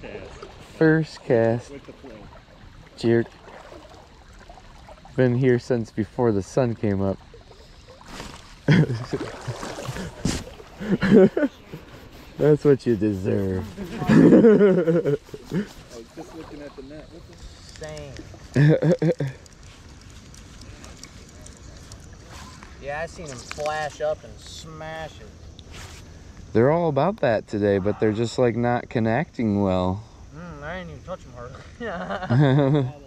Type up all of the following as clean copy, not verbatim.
cast. First cast. With the plane. Jerk. Been here since before the sun came up. That's what you deserve. I was just looking at the net. What the same. Yeah, I seen them flash up and smash it. They're all about that today, but they're just like not connecting well. I didn't even touch them hard. The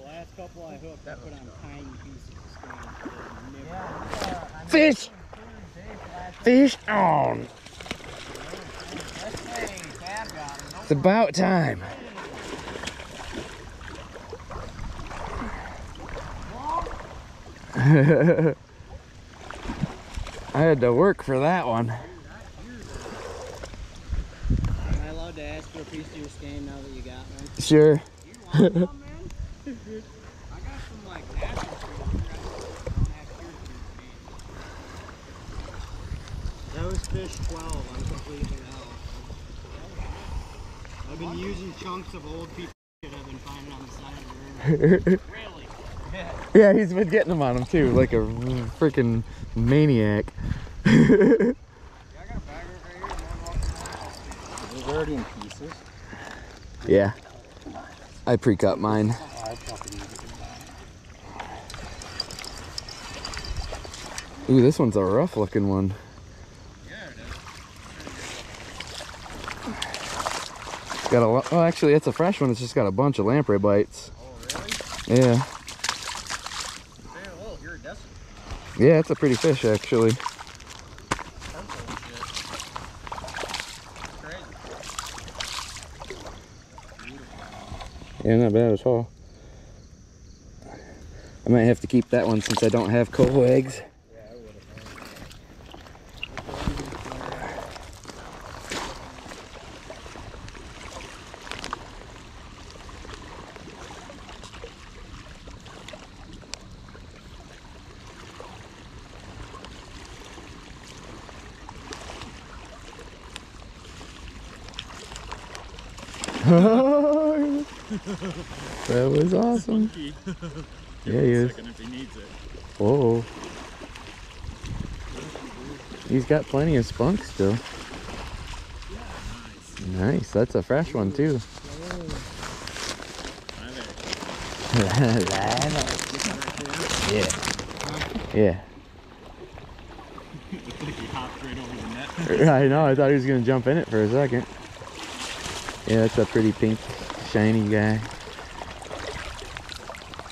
last couple I hooked, I put on tiny pieces of string. Yeah, fish! Fish on! It's about time. I had to work for that one. Am I allowed to ask for a piece of your skein now that you got one? Sure. You want one, man? I got some like natural fish. That was fish 12. I'm completely out. I've been using chunks of old people that I've been finding on the side of the river. Really? Yeah. Yeah, he's been getting them on him too, like a freaking maniac. Yeah, I got a bag right here and I'm walking around. Those are already in pieces. Yeah. I pre-cut mine. Ooh, this one's a rough looking one. Got a lot, oh, actually, that's a fresh one. It's just got a bunch of lamprey bites. Oh, really? Yeah. Well, you're a desert. Yeah, it's a pretty fish, actually. Crazy. Yeah, not bad at all. I might have to keep that one since I don't have coho eggs. That was awesome. Yeah, he is. If he needs it. Whoa. He's got plenty of spunk still. Yeah, nice. Nice. That's a fresh one too. Yeah. Yeah. He hopped right over the net. I know. I thought he was gonna jump in it for a second. Yeah, that's a pretty pink, shiny guy.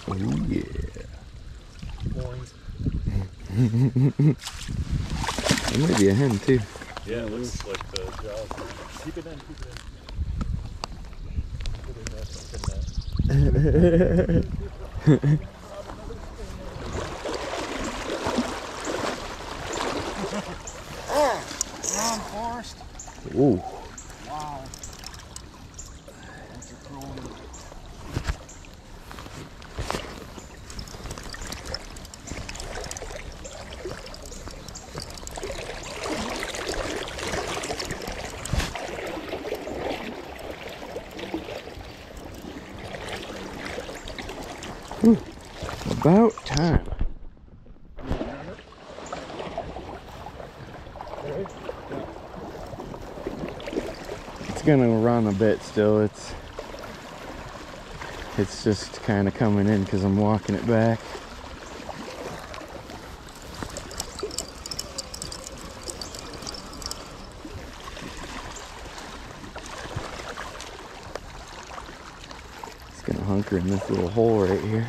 Oh yeah. Boys. It might be a hen too. Yeah, it looks like the jaws. Keep it in, keep it in. Put it in. Ron Forrest. Ooh. Wow. Ooh, about time. It's gonna run a bit still. It's just kind of coming in because I'm walking it back. It's gonna hunker in this little hole right here.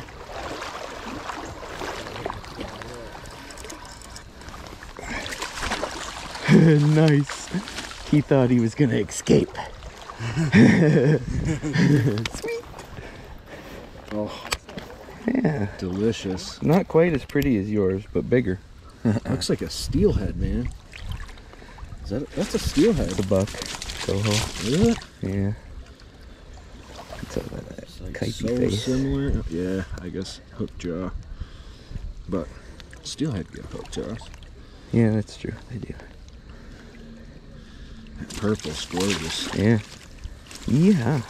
Nice. He thought he was gonna escape. Sweet. Oh, yeah. Delicious. Not quite as pretty as yours, but bigger. Looks like a steelhead, man. Is that? That's a steelhead. It's a buck. Coho. Is it? Yeah. It's all that it's like so face. Similar. Yeah, I guess hook jaw. But steelhead get hook jaws. Yeah, that's true. They do. That purple's gorgeous. Yeah. Yeah.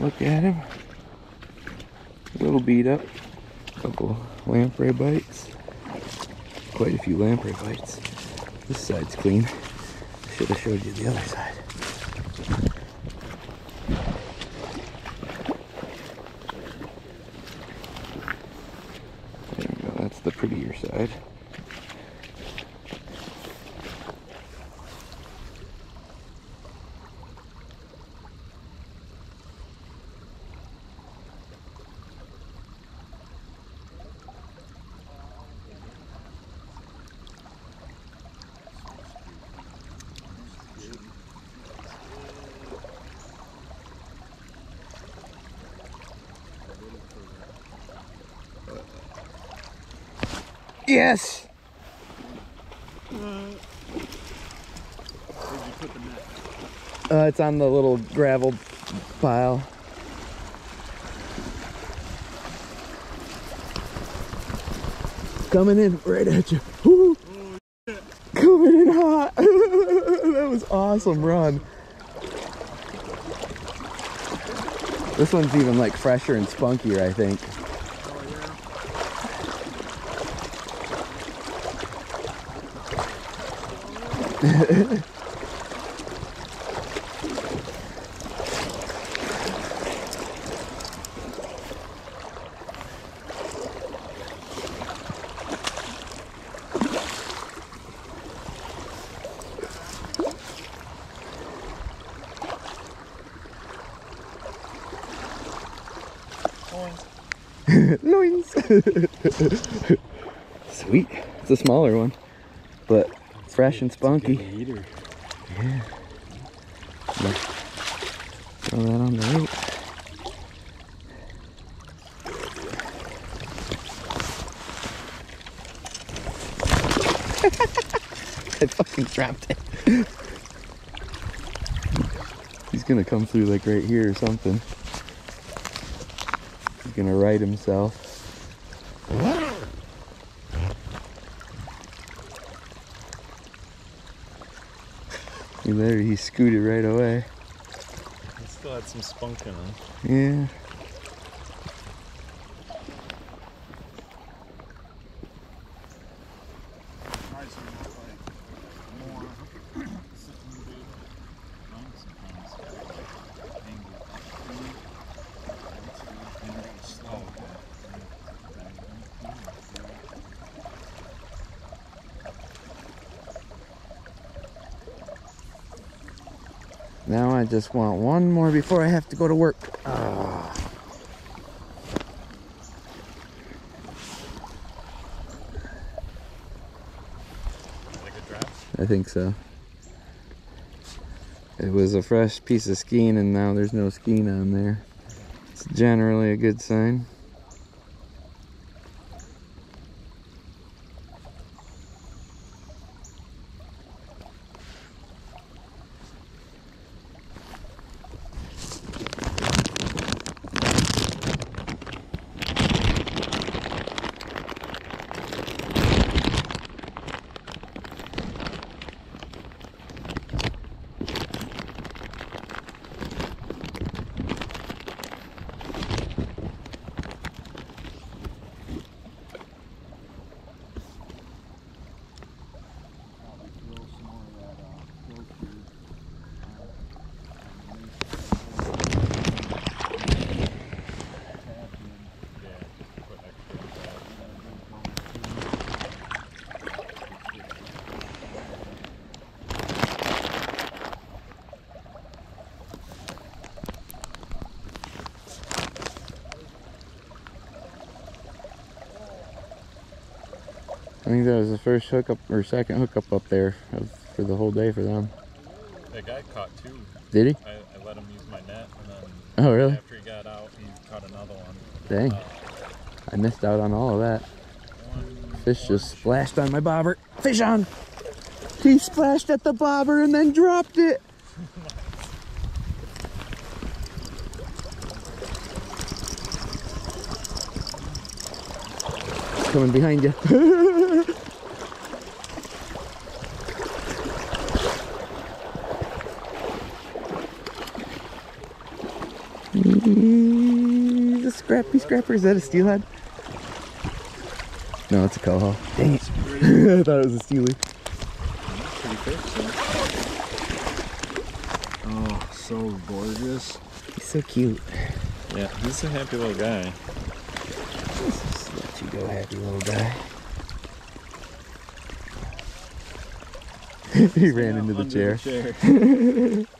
look at him. A little beat up. A couple lamprey bites. Quite a few lamprey bites. This side's clean. I should have showed you the other side. There we go, that's the prettier side. Yes. Where'd you put the net? It's on the little gravel pile. Coming in right at you. Woo. Oh, shit. Coming in hot. That was awesome run. This one's even like fresher and spunkier, I think. Noise. Sweet. It's a smaller one, but fresh and spunky. Yeah. Throw that on the rope. I fucking dropped it. He's gonna come through like right here or something. He's gonna right himself. There, he scooted right away. It still had some spunk in him. Yeah. Now I just want one more before I have to go to work. Oh. Like a draft? I think so. It was a fresh piece of skein and now there's no skein on there. It's generally a good sign. I think that was the first hookup or second hookup up there for the whole day for them. That guy caught two. Did he? I let him use my net and then. Oh really? After he got out, he caught another one. Dang! I missed out on all of that. Fish just splashed on my bobber. Fish on! He splashed at the bobber and then dropped it. Coming behind you. He's a scrappy scrapper. Is that a steelhead? No, it's a coho. Dang it. I thought it was a steely. Oh, so gorgeous. He's so cute. Yeah, he's a happy little guy. Let's just let you go, happy little guy. He ran into the chair.